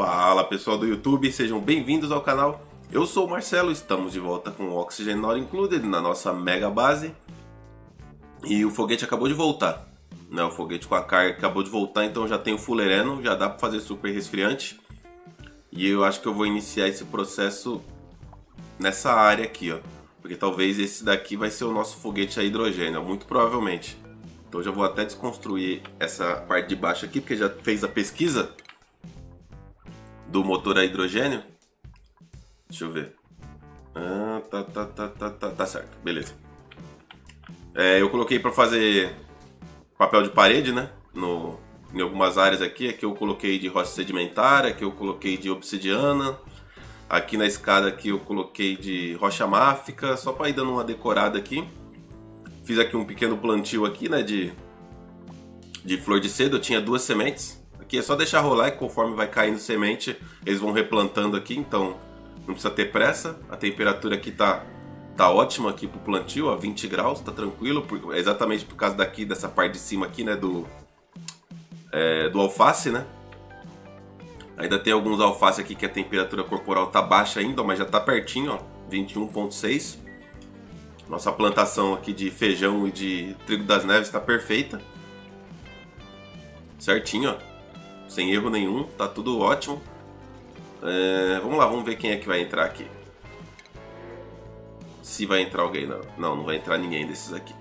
Fala pessoal do YouTube, sejam bem-vindos ao canal. Eu sou o Marcelo, estamos de volta com o Oxygen Not Included na nossa mega base. E o foguete acabou de voltar, né? O foguete com a carga acabou de voltar, então já tem o fulereno, já dá para fazer super resfriante. E eu acho que eu vou iniciar esse processo nessa área aqui, ó. Porque talvez esse daqui vai ser o nosso foguete a hidrogênio, muito provavelmente. Então já vou até desconstruir essa parte de baixo aqui, porque já fez a pesquisa do motor a hidrogênio. Deixa eu ver. Ah, tá certo, beleza. É, eu coloquei para fazer papel de parede, né? Em algumas áreas aqui. Aqui eu coloquei de rocha sedimentar, aqui eu coloquei de obsidiana. Aqui na escada aqui eu coloquei de rocha máfica, só para ir dando uma decorada aqui. Fiz aqui um pequeno plantio aqui, né, de flor de cedo. Eu tinha duas sementes. Aqui é só deixar rolar e conforme vai caindo semente, eles vão replantando aqui, então não precisa ter pressa. A temperatura aqui tá ótima aqui pro plantio, ó, 20 graus, tá tranquilo, exatamente por causa daqui, dessa parte de cima aqui, né, do alface, né. Ainda tem alguns alfaces aqui que a temperatura corporal tá baixa ainda, mas já tá pertinho, ó, 21,6. Nossa plantação aqui de feijão e de trigo das neves tá perfeita. Certinho, ó. Sem erro nenhum, tá tudo ótimo. É, vamos lá, vamos ver quem é que vai entrar aqui. Se vai entrar alguém, não vai entrar ninguém desses aqui.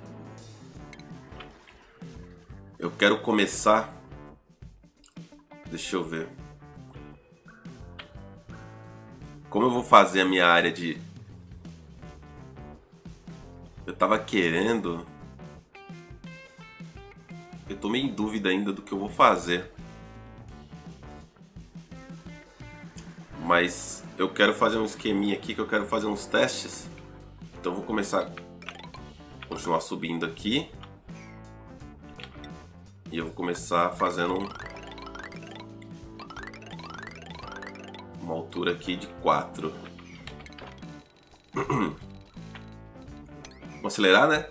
Eu quero começar... Deixa eu ver... Como eu vou fazer a minha área de... Eu tava querendo... Eu tô meio em dúvida ainda do que eu vou fazer. Mas eu quero fazer um esqueminha aqui, que eu quero fazer uns testes. Então eu vou começar... Continuar subindo aqui. E eu vou começar fazendo uma altura aqui de 4. Vou acelerar, né?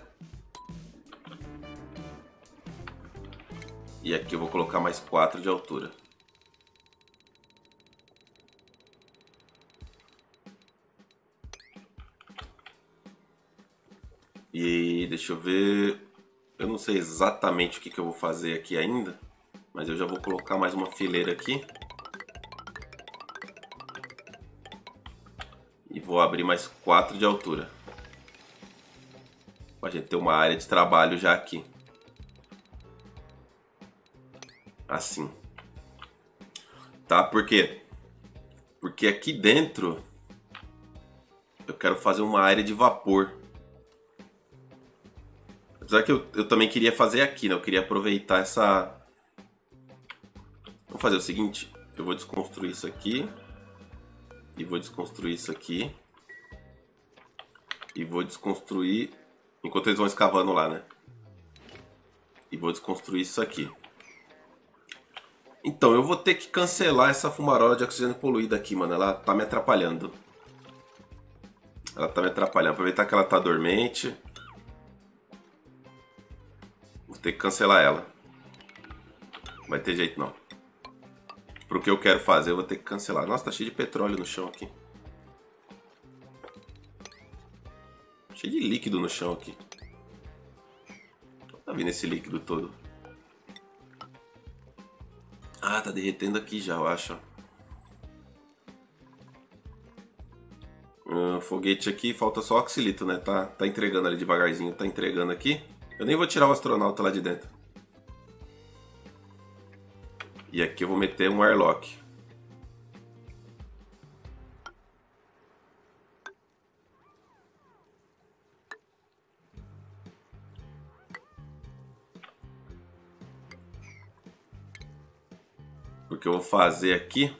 E aqui eu vou colocar mais 4 de altura. E deixa eu ver... Eu não sei exatamente o que eu vou fazer aqui ainda, mas eu já vou colocar mais uma fileira aqui. E vou abrir mais 4 de altura. Pra gente ter uma área de trabalho já aqui. Assim. Tá? Por quê? Porque aqui dentro eu quero fazer uma área de vapor. Apesar que eu também queria fazer aqui, né? Eu queria aproveitar essa... Vou fazer o seguinte. Eu vou desconstruir isso aqui. E vou desconstruir isso aqui. E vou desconstruir... Enquanto eles vão escavando lá, né? E vou desconstruir isso aqui. Então, eu vou ter que cancelar essa fumarola de oxigênio poluída aqui, mano. Ela tá me atrapalhando. Ela tá me atrapalhando. Aproveitar que ela tá dormente. Vou ter que cancelar ela. Não vai ter jeito, não. Pro que eu quero fazer, eu vou ter que cancelar. Nossa, tá cheio de petróleo no chão aqui. Cheio de líquido no chão aqui. Tá vindo esse líquido todo. Ah, tá derretendo aqui já, eu acho. Foguete aqui, falta só oxilito, né? Tá entregando ali devagarzinho, tá entregando aqui. Eu nem vou tirar o astronauta lá de dentro. E aqui eu vou meter um airlock. Porque eu vou fazer aqui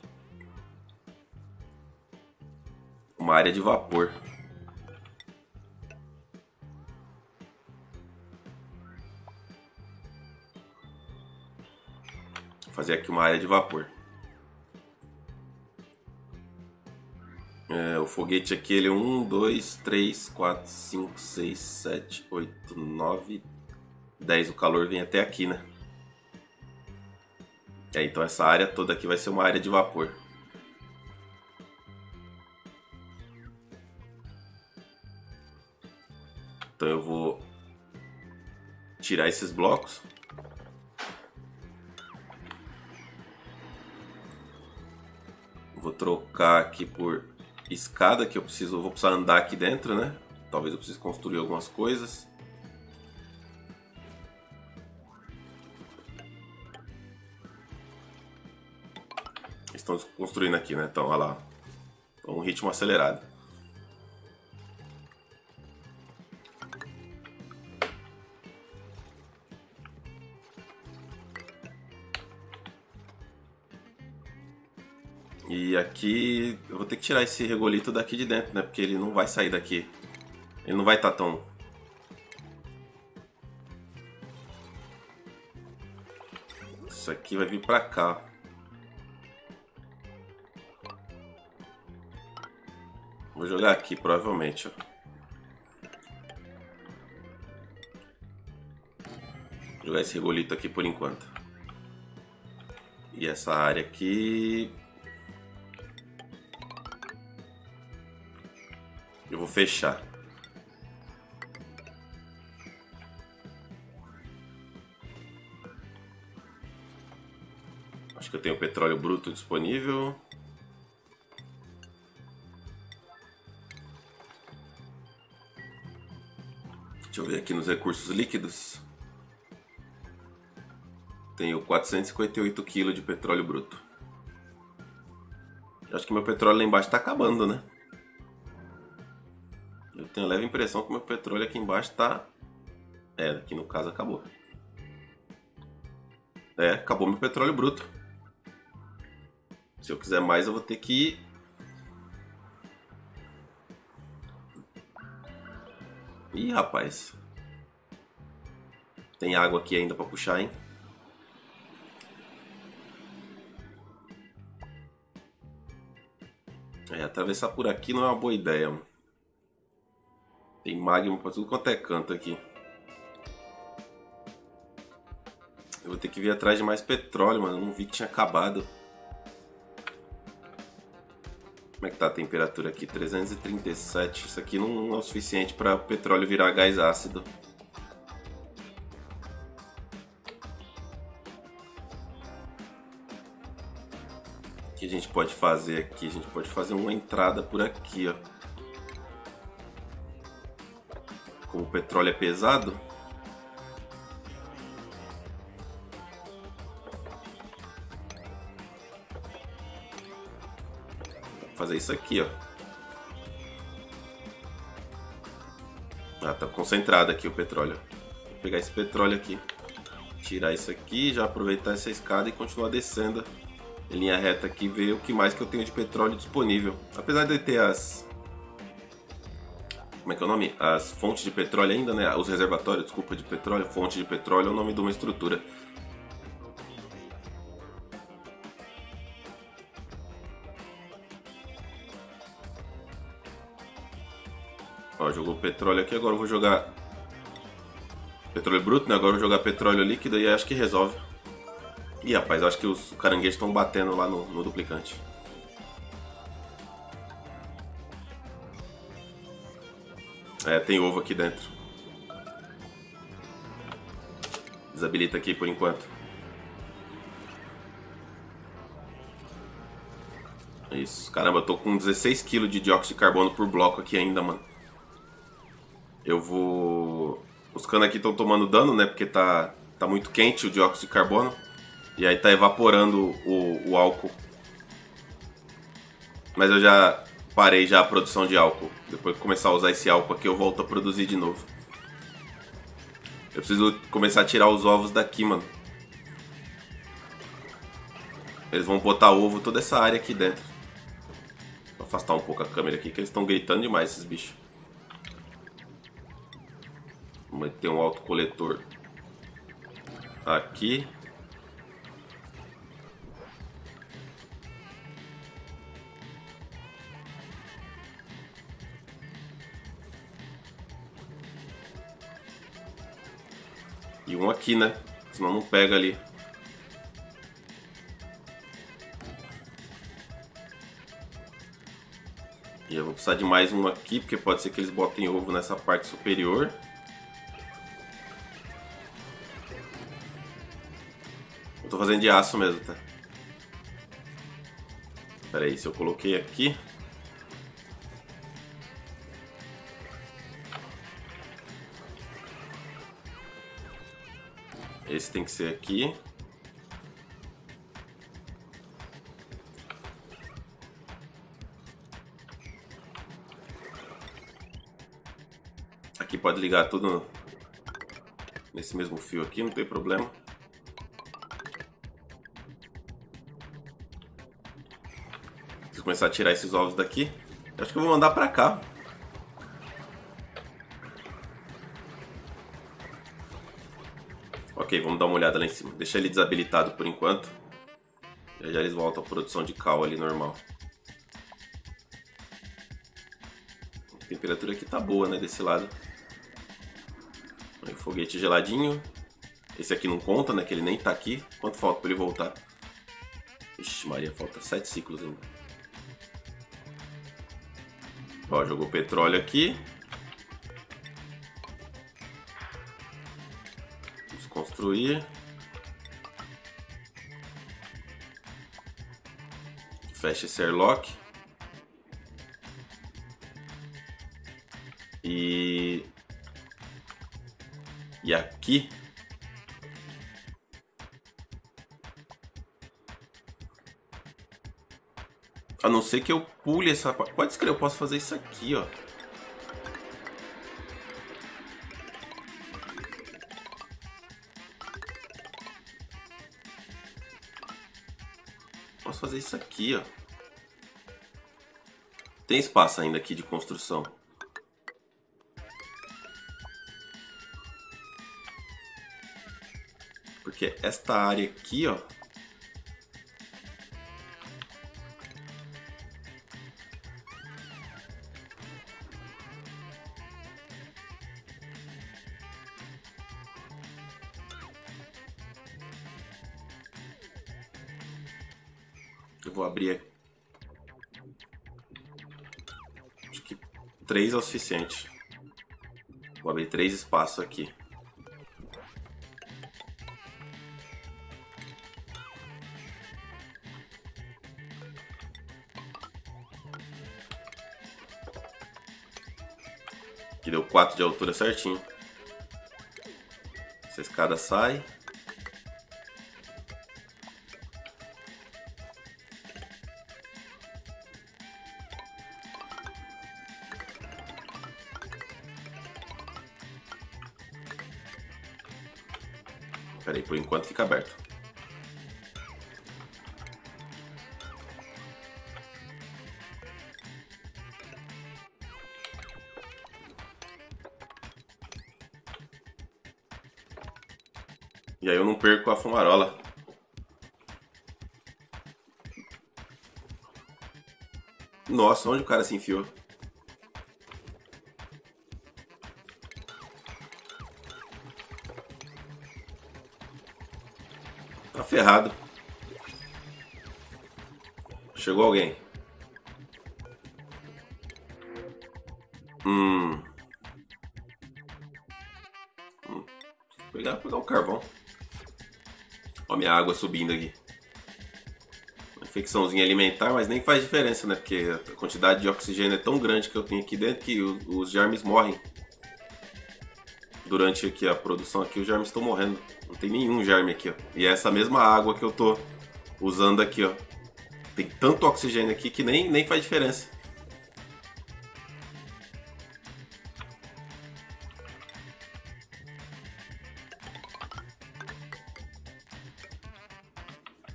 uma área de vapor. Vou fazer aqui uma área de vapor. É, o foguete aqui, ele é 1, 2, 3, 4, 5, 6, 7, 8, 9, 10. O calor vem até aqui, né? É, então essa área toda aqui vai ser uma área de vapor. Então eu vou tirar esses blocos. Vou trocar aqui por escada, que eu vou precisar andar aqui dentro, né? Talvez eu precise construir algumas coisas. Estão construindo aqui, né? Então, olha lá. Um ritmo acelerado. E aqui eu vou ter que tirar esse regolito daqui de dentro, né? Porque ele não vai sair daqui. Ele não vai estar tão... Isso aqui vai vir pra cá. Vou jogar aqui, provavelmente, ó. Vou jogar esse regolito aqui por enquanto. E essa área aqui... eu vou fechar. Acho que eu tenho petróleo bruto disponível. Deixa eu ver aqui nos recursos líquidos. Tenho 458 kg de petróleo bruto. Eu acho que meu petróleo lá embaixo está acabando, né? Eu tenho a leve impressão que meu petróleo aqui embaixo está... é, aqui no caso acabou. É, acabou meu petróleo bruto. Se eu quiser mais, eu vou ter que... ih, rapaz. Tem água aqui ainda para puxar, hein? É, atravessar por aqui não é uma boa ideia, mano. Tem magma para tudo quanto é canto aqui. Eu vou ter que vir atrás de mais petróleo, mano. Eu não vi que tinha acabado. Como é que tá a temperatura aqui? 337. Isso aqui não é o suficiente para o petróleo virar gás ácido. O que a gente pode fazer aqui? A gente pode fazer uma entrada por aqui, ó. Como o petróleo é pesado, vou fazer isso aqui, ó. Ah, tá concentrado aqui o petróleo. Vou pegar esse petróleo aqui, tirar isso aqui, já aproveitar essa escada e continuar descendo em linha reta aqui, ver o que mais que eu tenho de petróleo disponível. Apesar de eu ter as... como é que é o nome? As fontes de petróleo ainda, né? Os reservatórios, desculpa, de petróleo. Fonte de petróleo é o nome de uma estrutura. Ó, jogou petróleo aqui, agora eu vou jogar... petróleo bruto, né? Agora eu vou jogar petróleo líquido e acho que resolve. Ih, rapaz, acho que os caranguejos estão batendo lá no duplicante. É, tem ovo aqui dentro. Desabilita aqui por enquanto. Isso, caramba, eu tô com 16 kg de dióxido de carbono por bloco aqui ainda, mano. Eu vou... os canos aqui estão tomando dano, né? Porque tá muito quente o dióxido de carbono. E aí tá evaporando o álcool. Mas eu já... parei já a produção de álcool. Depois que começar a usar esse álcool aqui, eu volto a produzir de novo. Eu preciso começar a tirar os ovos daqui, mano. Eles vão botar ovo toda essa área aqui dentro. Vou afastar um pouco a câmera aqui, que eles estão gritando demais, esses bichos. Vou meter um autocoletor aqui. E um aqui, né? Senão não pega ali. E eu vou precisar de mais um aqui, porque pode ser que eles botem ovo nessa parte superior. fazendo de aço mesmo, tá? Pera aí, se eu coloquei aqui... Esse tem que ser aqui. Aqui pode ligar tudo nesse mesmo fio aqui, não tem problema. Preciso começar a tirar esses ovos daqui. Eu acho que eu vou mandar pra cá. Ok, vamos dar uma olhada lá em cima. Deixa ele desabilitado por enquanto. Já já eles voltam à produção de cal ali normal. A temperatura aqui tá boa, né, desse lado. Aí, foguete geladinho. Esse aqui não conta, né, que ele nem tá aqui. Quanto falta pra ele voltar? Ixi, Maria, falta 7 ciclos ainda. Ó, jogou petróleo aqui. Construir. Fecha esse airlock. E aqui a não ser que eu pule essa parte. Pode escrever, eu posso fazer isso aqui, ó. Posso fazer isso aqui, ó. Tem espaço ainda aqui de construção. Porque esta área aqui, ó. Vou abrir. Acho que 3 é o suficiente. Vou abrir 3 espaços aqui. Aqui deu 4 de altura certinho. Essa escada sai. Peraí, por enquanto fica aberto. E aí eu não perco a fumarola. Nossa, onde o cara se enfiou? Tá ferrado. Chegou alguém. Vou pegar um carvão. Ó, minha água subindo aqui. Uma infecçãozinha alimentar, mas nem faz diferença, né? Porque a quantidade de oxigênio é tão grande que eu tenho aqui dentro que os germes morrem. Durante aqui a produção aqui, os germes estão morrendo. Não tem nenhum germe aqui, ó. E é essa mesma água que eu tô usando aqui, ó. Tem tanto oxigênio aqui que nem faz diferença.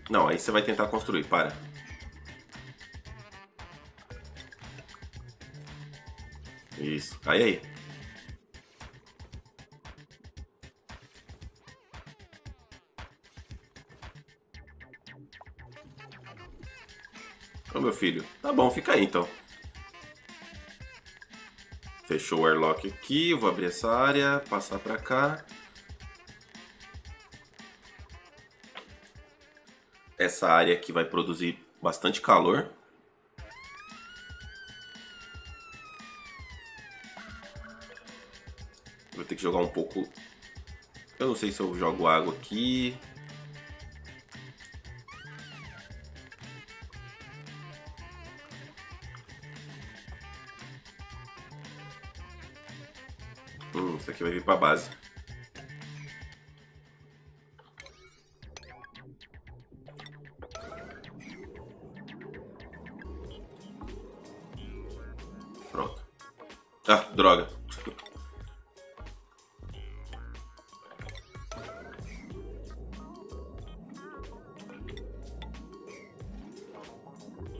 Não, aí você vai tentar construir, para. Isso, cai aí. Ô, meu filho, tá bom, fica aí então. Fechou o airlock aqui, vou abrir essa área, passar pra cá. Essa área aqui vai produzir bastante calor. Vou ter que jogar um pouco... Eu não sei se eu jogo água aqui... Isso aqui vai vir para a base. Pronto. Ah, droga.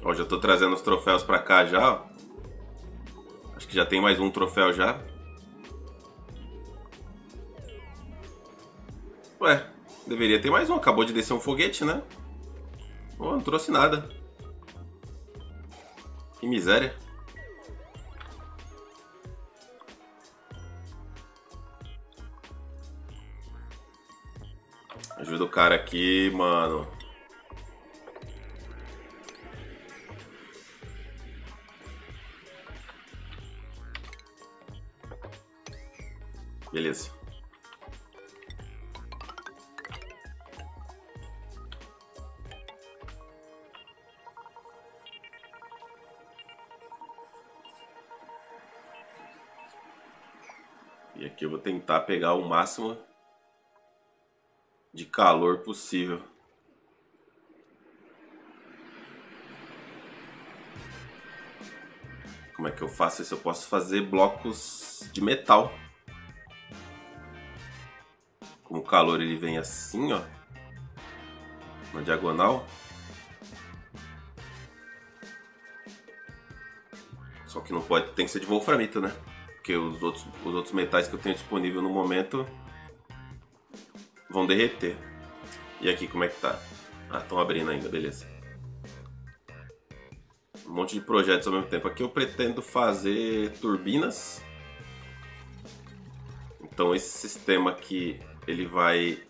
Ó, já tô trazendo os troféus para cá já, ó. Acho que já tem mais um troféu já. Ué, deveria ter mais um. Acabou de descer um foguete, né? Oh, não trouxe nada. Que miséria. Ajuda o cara aqui, mano. Beleza. E aqui eu vou tentar pegar o máximo de calor possível. Como é que eu faço isso? Eu posso fazer blocos de metal. Como o calor ele vem assim, ó, na diagonal. Só que não pode, tem que ser de wolframita, né? Porque os outros metais que eu tenho disponível no momento vão derreter. E aqui como é que tá? Ah, estão abrindo ainda, beleza. Um monte de projetos ao mesmo tempo. Aqui eu pretendo fazer turbinas. Então esse sistema aqui, ele vai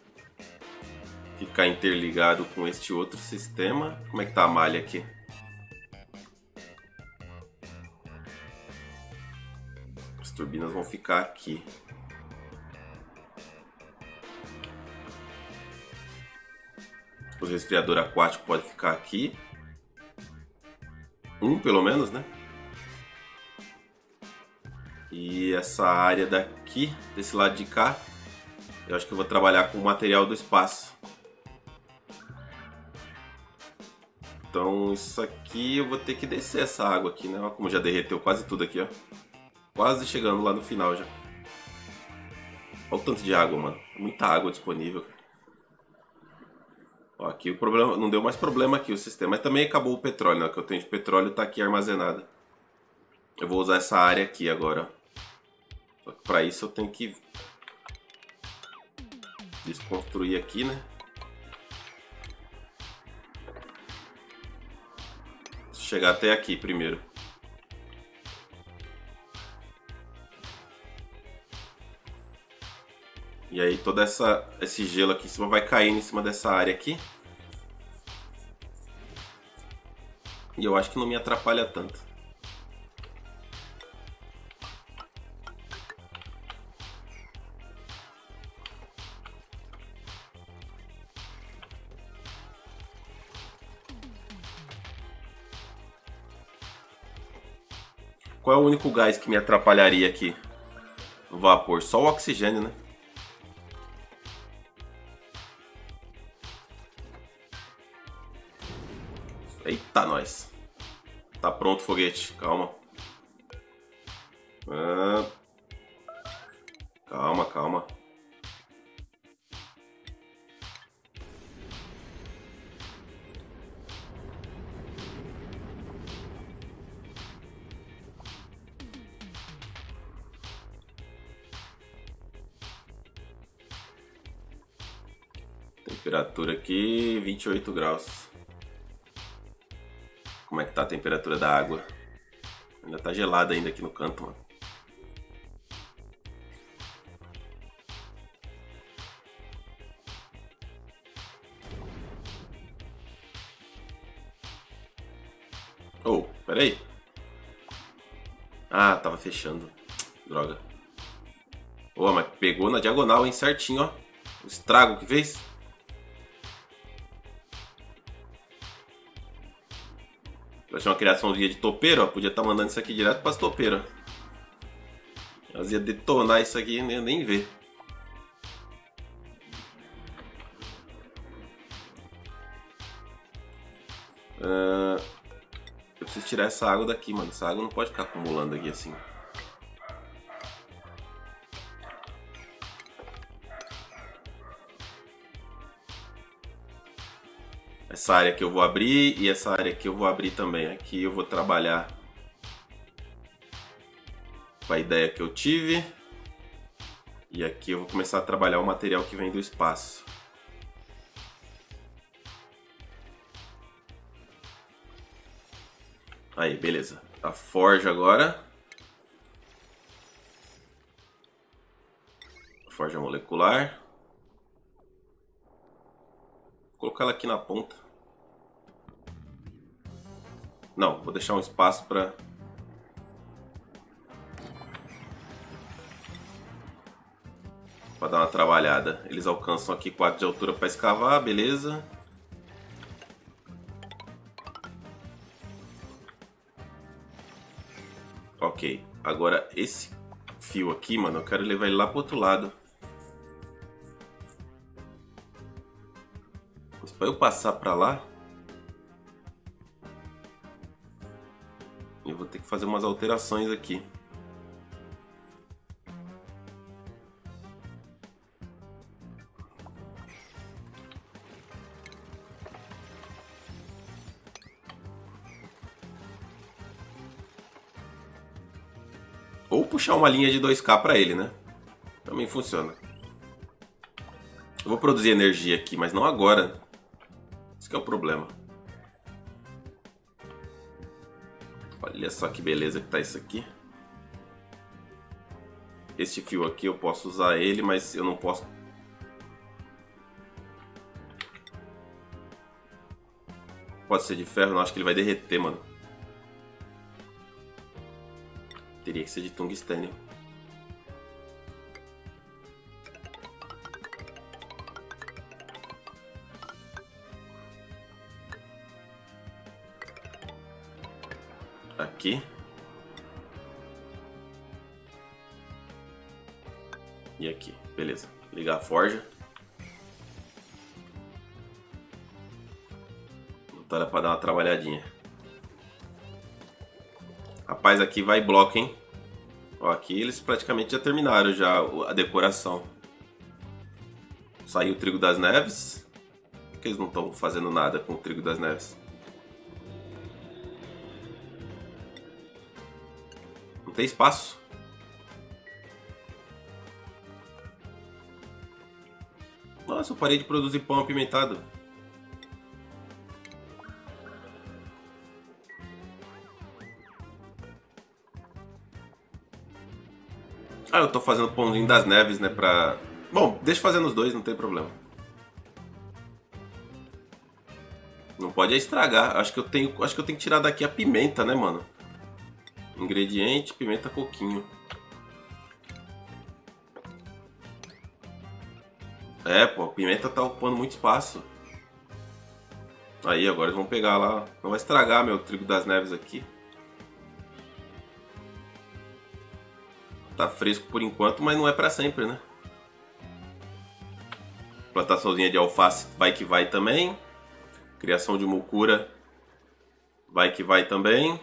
ficar interligado com este outro sistema. Como é que tá a malha aqui? As turbinas vão ficar aqui. O resfriador aquático pode ficar aqui. Um, pelo menos, né? E essa área daqui, desse lado de cá, eu acho que eu vou trabalhar com o material do espaço. Então isso aqui eu vou ter que descer essa água aqui, né? Olha como já derreteu quase tudo aqui, ó. Quase chegando lá no final já. Olha o tanto de água, mano. Muita água disponível. Ó, aqui o problema, não deu mais problema aqui o sistema. Mas também acabou o petróleo, né? O que eu tenho de petróleo tá aqui armazenado. Eu vou usar essa área aqui agora. Só que pra isso eu tenho que desconstruir aqui, né? Preciso chegar até aqui primeiro. E aí toda esse gelo aqui em cima vai caindo em cima dessa área aqui. E eu acho que não me atrapalha tanto. Qual é o único gás que me atrapalharia aqui? O vapor, só o oxigênio, né? Eita, nós. Tá pronto o foguete, calma. Ah, calma, calma. Temperatura aqui, 28 graus. Como é que tá a temperatura da água? Ainda tá gelada ainda aqui no canto, mano. Oh, peraí. Ah, tava fechando. Droga. Oh, mas pegou na diagonal, hein? Certinho, ó. O estrago que fez. Vai ser uma criaçãozinha de topeiro, ó. Podia estar mandando isso aqui direto para as topeiras. Nós ia detonar isso aqui e não ia nem ver. Eu preciso tirar essa água daqui, mano. Essa água não pode ficar acumulando aqui assim. Essa área que eu vou abrir e essa área que eu vou abrir também. Aqui eu vou trabalhar com a ideia que eu tive. E aqui eu vou começar a trabalhar o material que vem do espaço. Aí, beleza. A forja agora. Forja molecular. Vou colocar ela aqui na ponta. Não, vou deixar um espaço para... para dar uma trabalhada. Eles alcançam aqui 4 de altura para escavar, beleza. Ok, agora esse fio aqui, mano, eu quero levar ele lá pro outro lado. Mas para eu passar para lá, eu vou ter que fazer umas alterações aqui. Ou puxar uma linha de 2K para ele, né? Também funciona. Eu vou produzir energia aqui, mas não agora. Isso que é o problema. Olha só que beleza que tá isso aqui. Este fio aqui eu posso usar ele, mas eu não posso... Pode ser de ferro, não, acho que ele vai derreter, mano. Teria que ser de tungstênio. Aqui. E aqui. Beleza. Ligar a forja. Botar ela para dar uma trabalhadinha. Rapaz, aqui vai bloco, hein? Ó, aqui eles praticamente já terminaram já a decoração. Saiu o trigo das neves. Por que eles não estão fazendo nada com o trigo das neves? Não tem espaço. Nossa, eu parei de produzir pão apimentado. Ah, eu tô fazendo pãozinho das neves, né, pra... Bom, deixa eu fazer nos dois, não tem problema. Não pode estragar. Acho que eu tenho que tirar daqui a pimenta, né, mano? Ingrediente, pimenta, coquinho. É, pô, a pimenta tá ocupando muito espaço. Aí, agora eles vão pegar lá. Não vai estragar meu trigo das neves aqui. Tá fresco por enquanto, mas não é pra sempre, né? Plantaçãozinha de alface vai que vai também. Criação de mucura vai que vai também.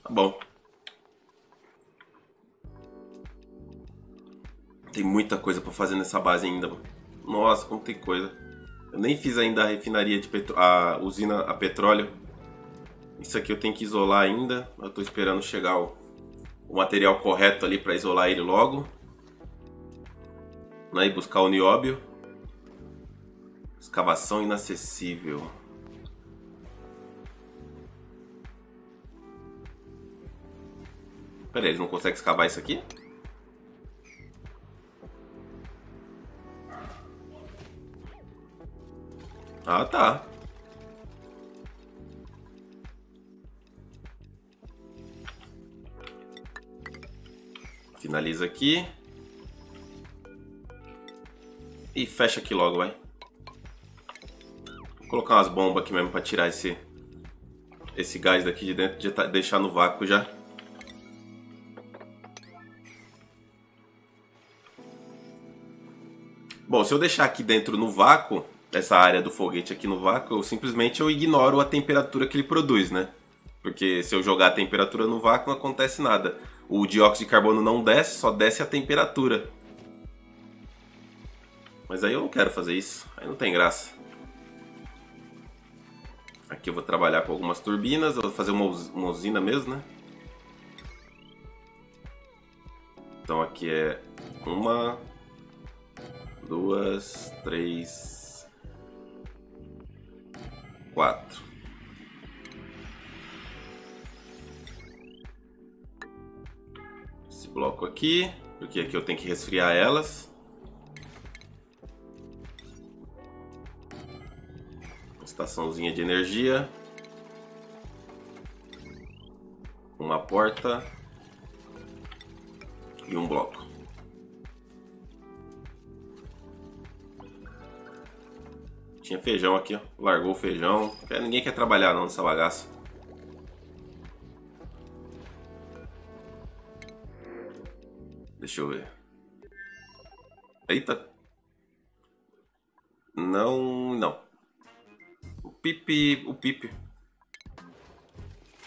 Tá bom. Tem muita coisa pra fazer nessa base ainda. Nossa, como tem coisa. Eu nem fiz ainda a refinaria de petróleo, a usina a petróleo. Isso aqui eu tenho que isolar ainda. Eu tô esperando chegar o material correto ali para isolar ele logo, né, e buscar o nióbio. Escavação inacessível. Pera aí, eles não conseguem escavar isso aqui? Ah, tá. Finaliza aqui. E fecha aqui logo, vai. Vou colocar umas bombas aqui mesmo para tirar esse gás daqui de dentro, deixar no vácuo já. Bom, se eu deixar aqui dentro no vácuo, essa área do foguete aqui no vácuo, eu simplesmente ignoro a temperatura que ele produz, né? Porque se eu jogar a temperatura no vácuo, não acontece nada. O dióxido de carbono não desce, só desce a temperatura. Mas aí eu não quero fazer isso, aí não tem graça. Aqui eu vou trabalhar com algumas turbinas, eu vou fazer uma usina mesmo, né? Então aqui é uma, duas, três, quatro. Esse bloco aqui, porque aqui eu tenho que resfriar elas. Estaçãozinha de energia, uma porta e um bloco. Tinha feijão aqui, ó. Largou o feijão. Ninguém quer trabalhar não nessa bagaça. Deixa eu ver. Eita! Não, não. Pipe, o pipe.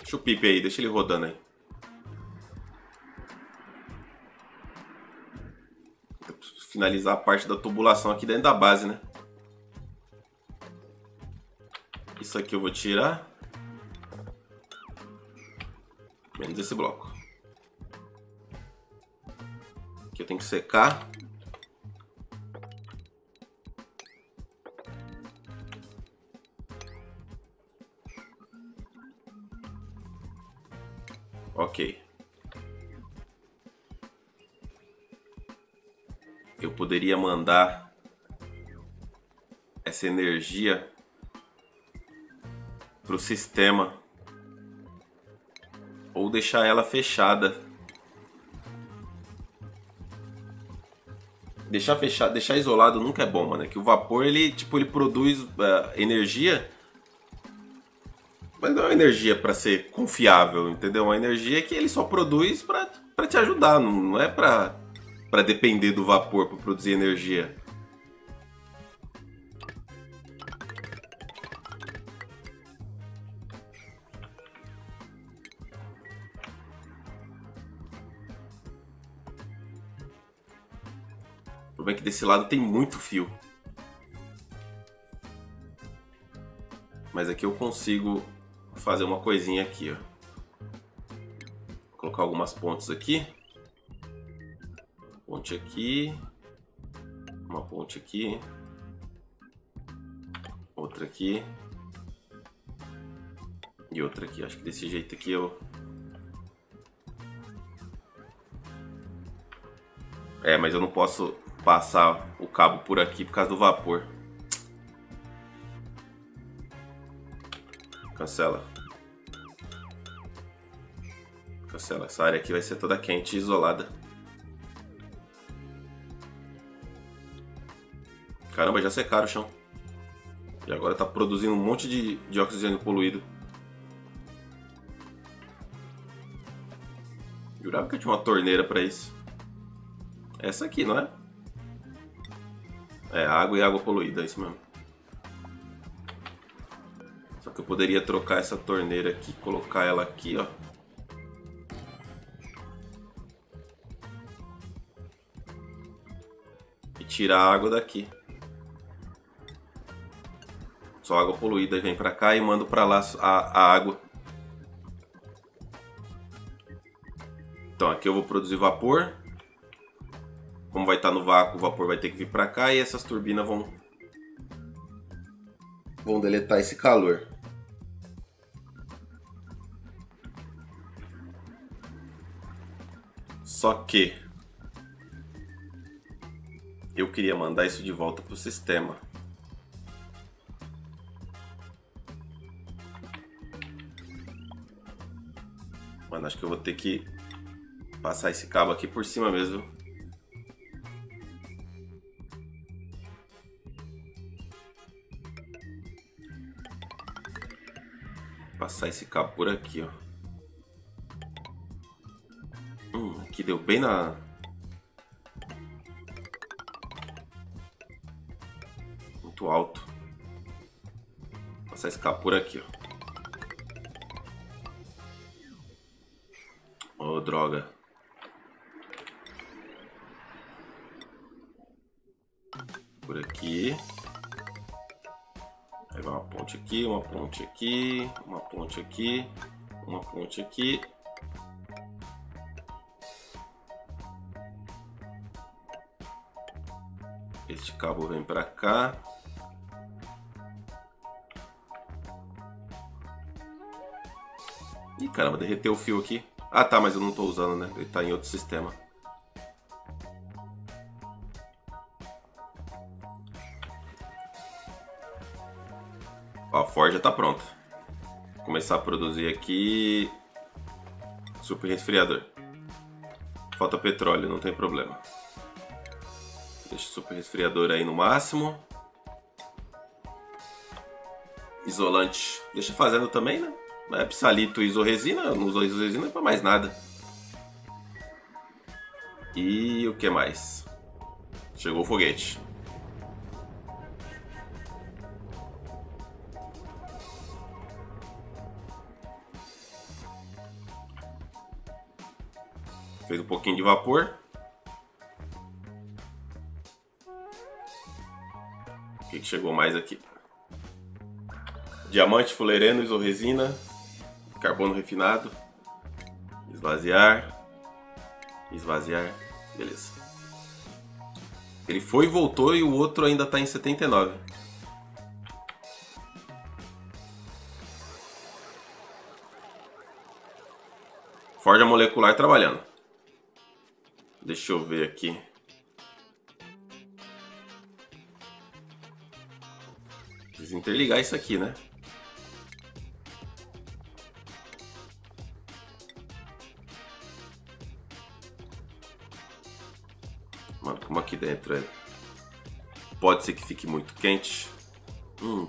Deixa o pipe aí, deixa ele rodando aí. Finalizar a parte da tubulação aqui dentro da base, né? Isso aqui eu vou tirar. Menos esse bloco. Aqui eu tenho que secar. Ok. Eu poderia mandar essa energia para o sistema ou deixar ela fechada. Deixar isolado nunca é bom, mano. É que o vapor ele produz energia. Mas não é uma energia para ser confiável, entendeu? É uma energia que ele só produz para te ajudar, não é para depender do vapor para produzir energia. O problema é que desse lado tem muito fio. Mas aqui eu consigo fazer uma coisinha aqui, ó. Vou colocar algumas pontes aqui. Ponte aqui. Uma ponte aqui. Outra aqui. E outra aqui. Acho que desse jeito aqui eu... É, mas eu não posso passar o cabo por aqui por causa do vapor. Cancela. Cancela. Essa área aqui vai ser toda quente e isolada. Caramba, já secaram o chão. E agora tá produzindo um monte de dióxido poluído. Jurava que eu tinha uma torneira pra isso. Essa aqui, não é? É, água e água poluída, é isso mesmo. Eu poderia trocar essa torneira aqui, colocar ela aqui, ó. E tirar a água daqui. Só água poluída vem pra cá e mando pra lá a água. Então aqui eu vou produzir vapor. Como vai estar no vácuo, o vapor vai ter que vir pra cá e essas turbinas vão deletar esse calor. Só que eu queria mandar isso de volta para o sistema. Mano, acho que eu vou ter que passar esse cabo aqui por cima mesmo. Passar esse cabo por aqui, ó. Aqui deu bem na... muito alto. Vou passar esse capô aqui, ó. Ô, droga. Por aqui. Aí vai uma ponte aqui, uma ponte aqui, uma ponte aqui, uma ponte aqui. Este cabo vem para cá. Ih, caramba, derreteu o fio aqui. Ah, tá, mas eu não tô usando, né? Ele tá em outro sistema. Ó, a forja tá pronta. Vou começar a produzir aqui super resfriador. Falta petróleo, não tem problema. Deixa o super resfriador aí no máximo. Isolante, deixa fazendo também, né? É psalito e isorresina, eu não uso isorresina pra mais nada. E o que mais? Chegou o foguete. Fez um pouquinho de vapor. O que chegou mais aqui? Diamante, fulereno, isorresina, carbono refinado. Esvaziar. Esvaziar. Beleza. Ele foi e voltou e o outro ainda está em 79. Forja molecular trabalhando. Deixa eu ver aqui. Desinterligar isso aqui, né? Mano, como aqui dentro é... Pode ser que fique muito quente.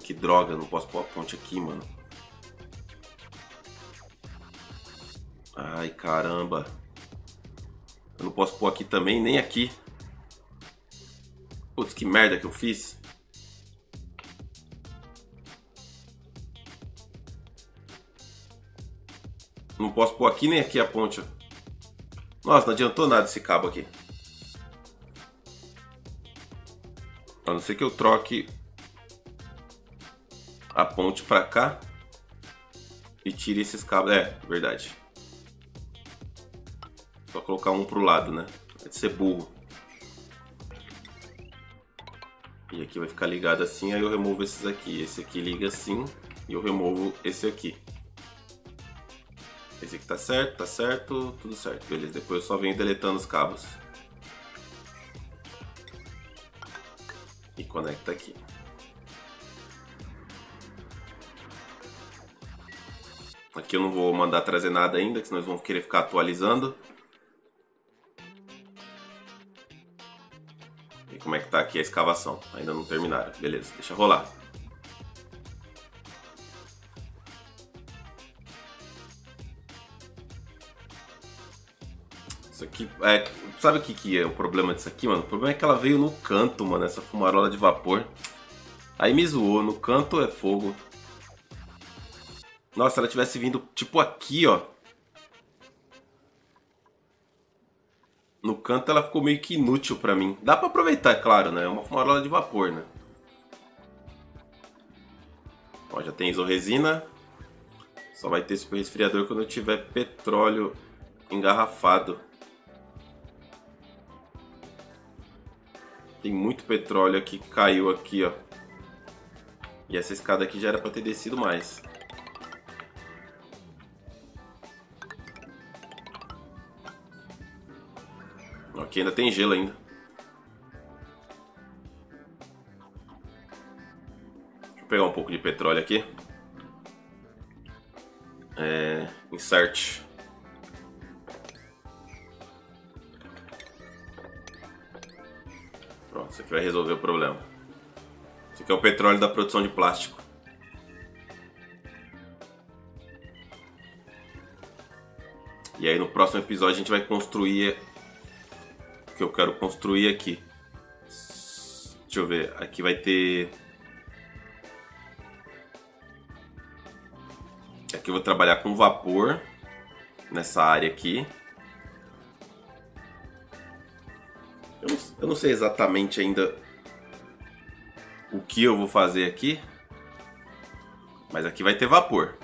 Que droga, não posso pôr a ponte aqui, mano. Ai, caramba. Eu não posso pôr aqui também, nem aqui. Putz, que merda que eu fiz. Não posso pôr aqui nem aqui a ponte. Nossa, não adiantou nada esse cabo aqui. A não ser que eu troque a ponte pra cá e tire esses cabos. É, verdade. Só colocar um pro lado, né? É de ser burro. E aqui vai ficar ligado assim, aí eu removo esses aqui. Esse aqui liga assim e eu removo esse aqui. Esse aqui tá certo, tudo certo. Beleza, depois eu só venho deletando os cabos. E conecta aqui. Aqui eu não vou mandar trazer nada ainda, que senão eles vão querer ficar atualizando. Como é que tá aqui a escavação? Ainda não terminaram. Beleza, deixa rolar. Isso aqui... É, sabe o que, que é o problema disso aqui, mano? O problema é que ela veio no canto, mano. Essa fumarola de vapor. Aí me zoou. No canto é fogo. Nossa, se ela tivesse vindo tipo aqui, ó. No canto ela ficou meio que inútil pra mim. Dá pra aproveitar, claro, né? É uma fumarola de vapor, né? Ó, já tem isorresina. Só vai ter super resfriador quando eu tiver petróleo engarrafado. Tem muito petróleo aqui que caiu aqui, ó. E essa escada aqui já era pra ter descido mais. Aqui ainda tem gelo ainda. Deixa eu pegar um pouco de petróleo aqui. Insert. Pronto, isso aqui vai resolver o problema. Isso aqui é o petróleo da produção de plástico. E aí no próximo episódio a gente vai construir... que eu quero construir aqui. Deixa eu ver. Aqui vai ter Aqui eu vou trabalhar com vapor nessa área aqui. Eu não sei exatamente ainda o que eu vou fazer aqui, mas aqui vai ter vapor.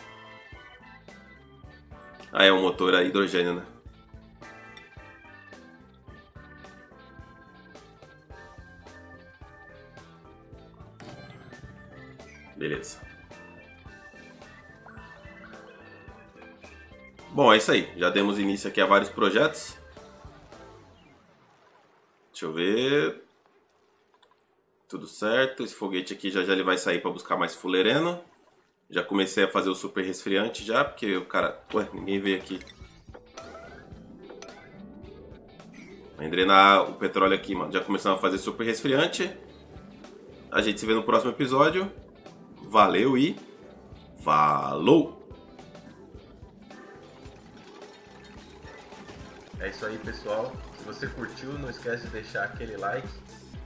Ah, é um motor a hidrogênio, né? Beleza. Bom, é isso aí. Já demos início aqui a vários projetos. Deixa eu ver. Tudo certo. Esse foguete aqui já ele vai sair para buscar mais fulereno. Já comecei a fazer o super resfriante já, porque o cara... Ué, ninguém veio aqui. Vai drenar o petróleo aqui, mano. Já começamos a fazer super resfriante. A gente se vê no próximo episódio. Valeu e falou! É isso aí, pessoal. Se você curtiu, não esquece de deixar aquele like.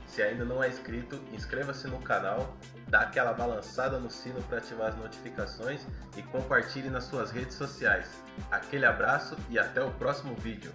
Se ainda não é inscrito, inscreva-se no canal, dá aquela balançada no sino para ativar as notificações e compartilhe nas suas redes sociais. Aquele abraço e até o próximo vídeo.